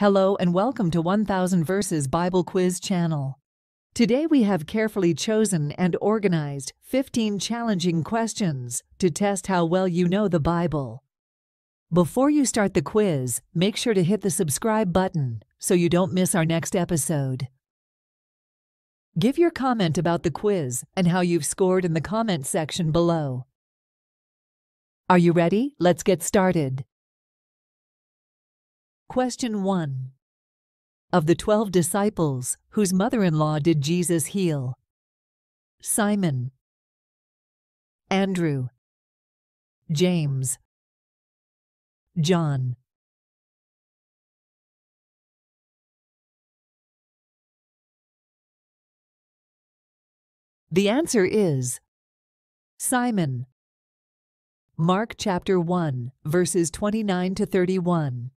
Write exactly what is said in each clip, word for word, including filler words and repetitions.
Hello and welcome to one thousand Verses Bible Quiz Channel. Today we have carefully chosen and organized fifteen challenging questions to test how well you know the Bible. Before you start the quiz, make sure to hit the subscribe button so you don't miss our next episode. Give your comment about the quiz and how you've scored in the comment section below. Are you ready? Let's get started. Question one. Of the twelve disciples, whose mother-in-law did Jesus heal? Simon, Andrew, James, John. The answer is Simon. Mark chapter one, verses twenty-nine to thirty-one.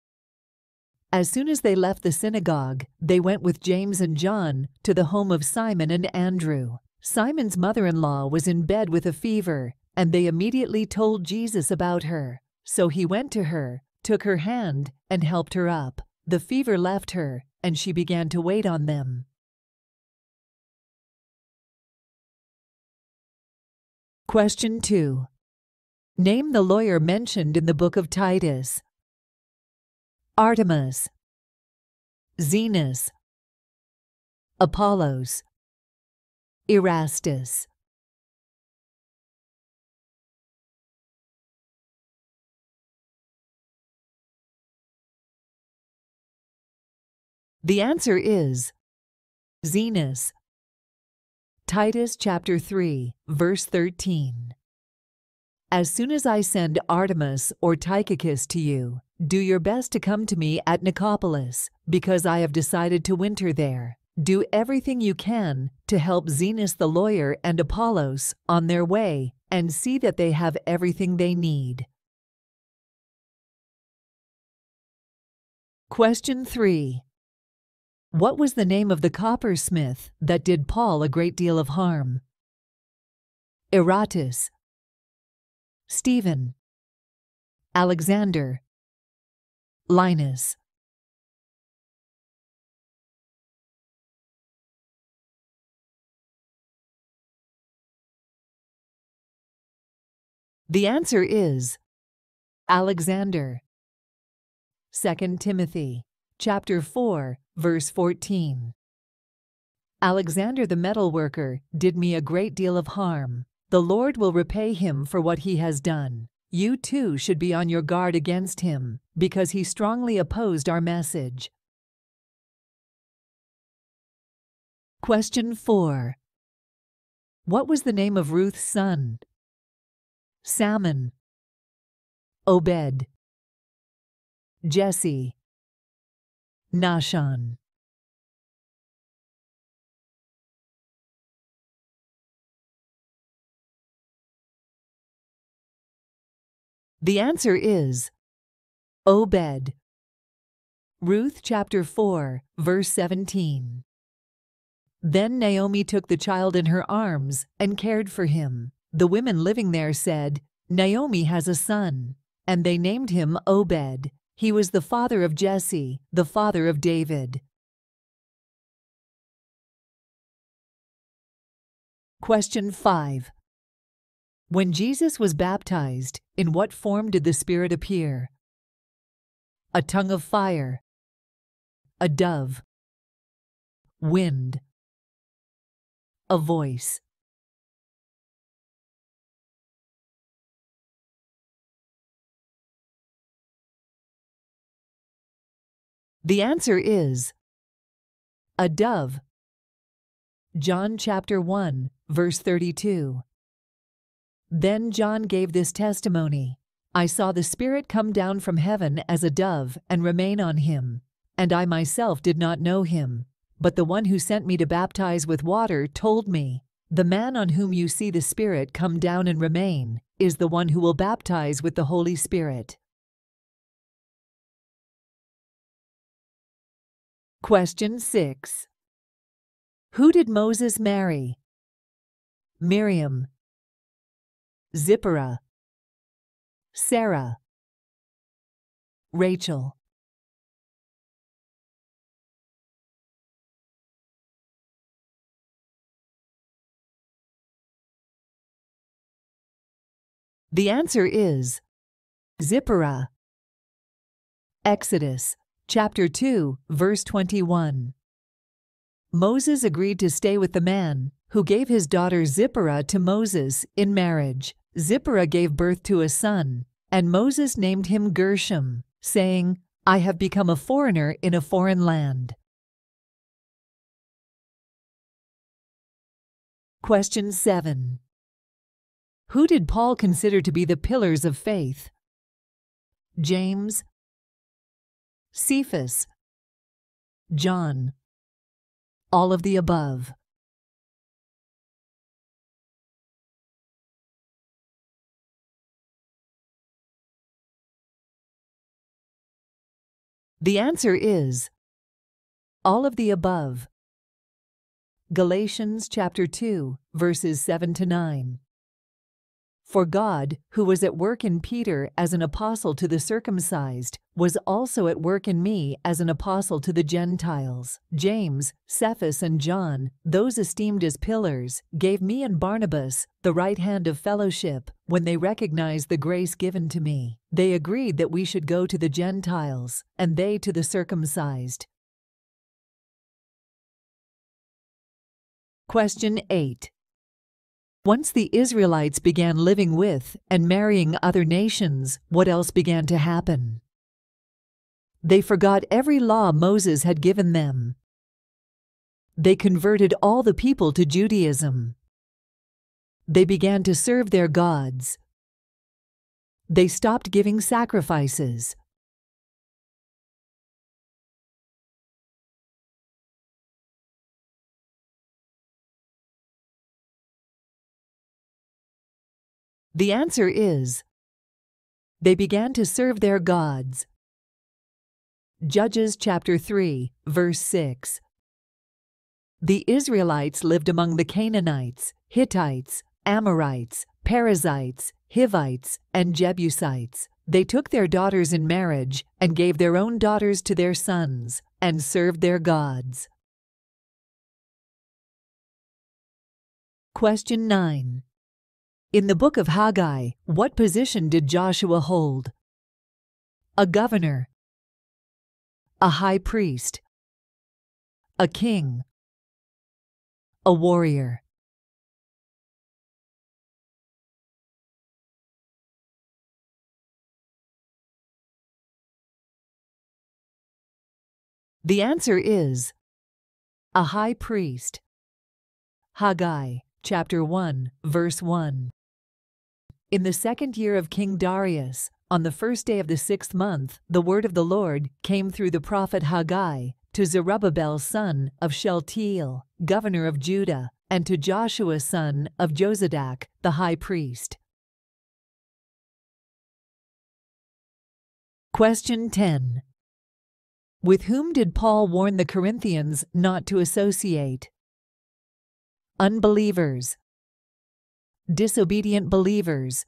As soon as they left the synagogue, they went with James and John to the home of Simon and Andrew. Simon's mother-in-law was in bed with a fever, and they immediately told Jesus about her. So he went to her, took her hand, and helped her up. The fever left her, and she began to wait on them. Question two. Name the lawyer mentioned in the book of Titus. Artemis, Zenas, Apollos, Erastus. The answer is Zenas. Titus chapter three, verse thirteen. As soon as I send Artemis or Tychicus to you, do your best to come to me at Nicopolis, because I have decided to winter there. Do everything you can to help Zenas the lawyer and Apollos on their way, and see that they have everything they need. Question three. What was the name of the coppersmith that did Paul a great deal of harm? Eratus, Stephen, Alexander, Linus. The answer is Alexander. Second Timothy chapter four, verse fourteen. Alexander the metalworker did me a great deal of harm. The Lord will repay him for what he has done. You too should be on your guard against him, because he strongly opposed our message. Question four. What was the name of Ruth's son? Salmon, Obed, Jesse, Nashon. The answer is Obed. Ruth chapter four, verse seventeen. Then Naomi took the child in her arms and cared for him. The women living there said, Naomi has a son, and they named him Obed. He was the father of Jesse, the father of David. Question five. When Jesus was baptized, in what form did the Spirit appear? A tongue of fire, a dove, wind, a voice. The answer is a dove. John chapter one, verse thirty-two. Then John gave this testimony, I saw the Spirit come down from heaven as a dove and remain on him, and I myself did not know him, but the one who sent me to baptize with water told me, the man on whom you see the Spirit come down and remain is the one who will baptize with the Holy Spirit. Question six. Who did Moses marry? Miriam, Zipporah, Sarah, Rachel. The answer is Zipporah. Exodus chapter two, verse twenty-one. Moses agreed to stay with the man who gave his daughter Zipporah to Moses in marriage. Zipporah gave birth to a son, and Moses named him Gershom, saying, I have become a foreigner in a foreign land. Question seven. Who did Paul consider to be the pillars of faith? James, Cephas, John. All of the above. The answer is all of the above. Galatians chapter two, verses seven to nine. For God, who was at work in Peter as an apostle to the circumcised, was also at work in me as an apostle to the Gentiles. James, Cephas, and John, those esteemed as pillars, gave me and Barnabas the right hand of fellowship when they recognized the grace given to me. They agreed that we should go to the Gentiles, and they to the circumcised. Question eight. Once the Israelites began living with and marrying other nations, what else began to happen? They forgot every law Moses had given them. They converted all the people to Judaism. They began to serve their gods. They stopped giving sacrifices. The answer is they began to serve their gods. Judges chapter three, verse six. The Israelites lived among the Canaanites, Hittites, Amorites, Perizzites, Hivites, and Jebusites. They took their daughters in marriage and gave their own daughters to their sons and served their gods. Question nine. In the book of Haggai, what position did Joshua hold? A governor, a high priest, a king, a warrior. The answer is a high priest. Haggai, chapter one, verse one. In the second year of King Darius, on the first day of the sixth month, the word of the Lord came through the prophet Haggai to Zerubbabel son of Shealtiel, governor of Judah, and to Joshua son of Josedach, the high priest. Question ten. With whom did Paul warn the Corinthians not to associate? Unbelievers, disobedient believers,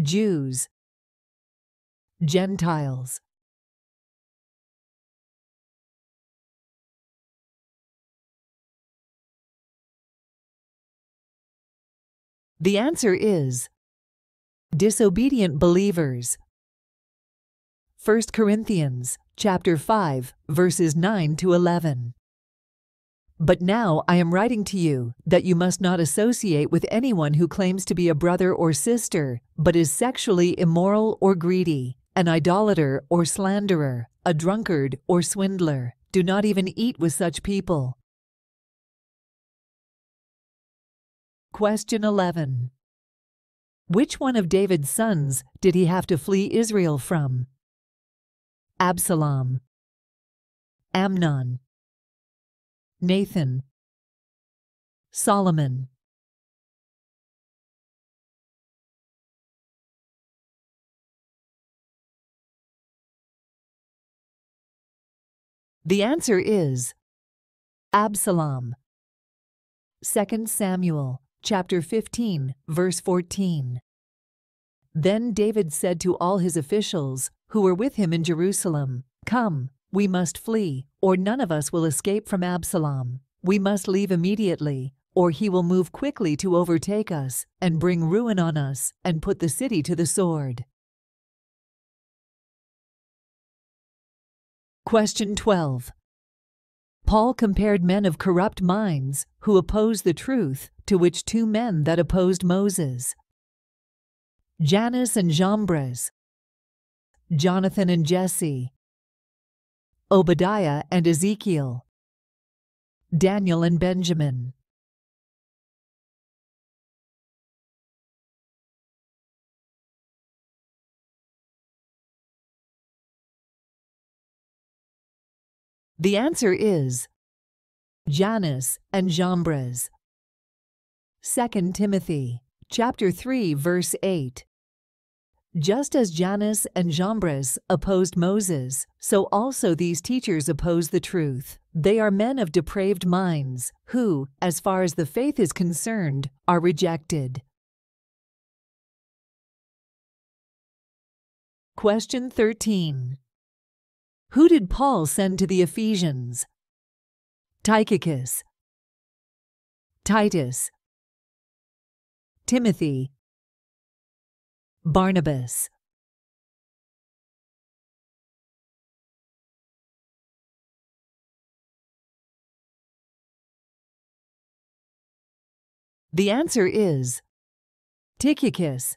Jews, Gentiles. The answer is disobedient believers. First Corinthians chapter five, verses nine to eleven. But now I am writing to you that you must not associate with anyone who claims to be a brother or sister, but is sexually immoral or greedy, an idolater or slanderer, a drunkard or swindler. Do not even eat with such people. Question eleven. Which one of David's sons did he have to flee Israel from? Absalom, Amnon, Nathan, Solomon. The answer is Absalom. Second Samuel chapter fifteen, verse fourteen. Then David said to all his officials who were with him in Jerusalem, "Come, we must flee, or none of us will escape from Absalom. We must leave immediately, or he will move quickly to overtake us and bring ruin on us and put the city to the sword. Question twelve. Paul compared men of corrupt minds who oppose the truth to which two men that opposed Moses, Jannes and Jambres, Jonathan and Jesse, Obadiah and Ezekiel, Daniel and Benjamin. The answer is Jannes and Jambres. Second Timothy chapter three verse eight. Just as Jannes and Jambres opposed Moses, so also these teachers oppose the truth. They are men of depraved minds, who, as far as the faith is concerned, are rejected. Question thirteen. Who did Paul send to the Ephesians? Tychicus, Titus, Timothy, Barnabas. The answer is Tychicus.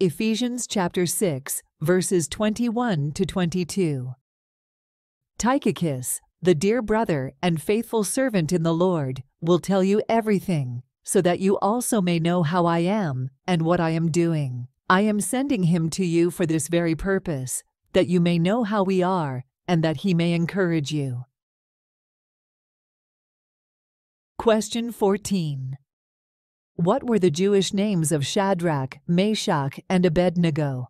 Ephesians chapter six, verses twenty-one to twenty-two. Tychicus, the dear brother and faithful servant in the Lord, will tell you everything, so that you also may know how I am and what I am doing. I am sending him to you for this very purpose, that you may know how we are and that he may encourage you. Question fourteen. What were the Jewish names of Shadrach, Meshach, and Abednego?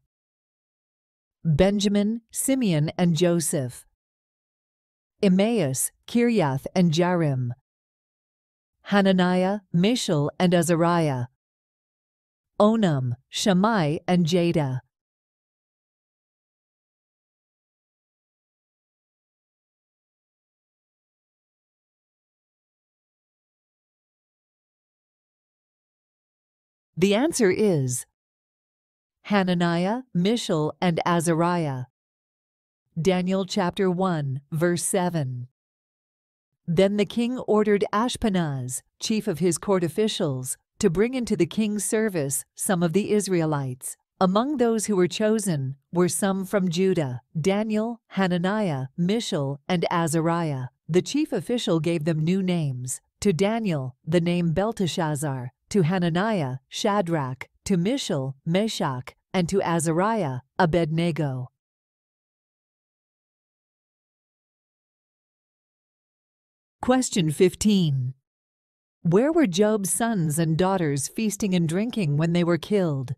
Benjamin, Simeon, and Joseph, Emmaus, Kiriath, and Jearim, Hananiah, Mishael, and Azariah, Onam, Shammai, and Jada. The answer is Hananiah, Mishael, and Azariah. Daniel chapter one, verse seven. Then the king ordered Ashpenaz, chief of his court officials, to bring into the king's service some of the Israelites. Among those who were chosen were some from Judah, Daniel, Hananiah, Mishael, and Azariah. The chief official gave them new names. To Daniel, the name Belteshazzar, to Hananiah, Shadrach, to Mishael, Meshach, and to Azariah, Abednego. Question fifteen. Where were Job's sons and daughters feasting and drinking when they were killed?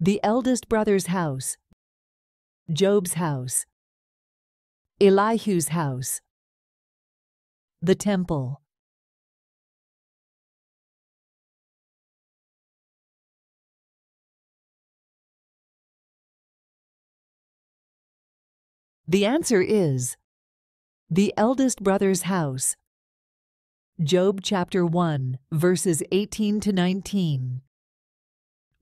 The eldest brother's house, Job's house, Elihu's house, the temple. The answer is the eldest brother's house, Job chapter one, verses eighteen to nineteen.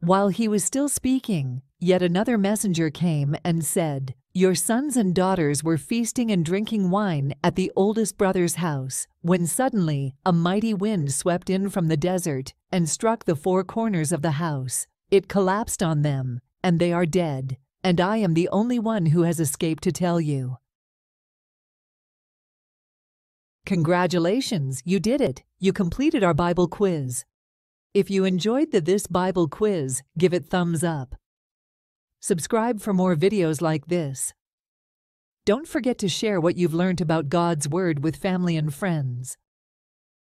While he was still speaking, yet another messenger came and said, "Your sons and daughters were feasting and drinking wine at the oldest brother's house, when suddenly a mighty wind swept in from the desert and struck the four corners of the house. It collapsed on them, and they are dead, and I am the only one who has escaped to tell you." Congratulations, you did it! You completed our Bible quiz. If you enjoyed the This Bible Quiz, give it thumbs up. Subscribe for more videos like this. Don't forget to share what you've learned about God's Word with family and friends.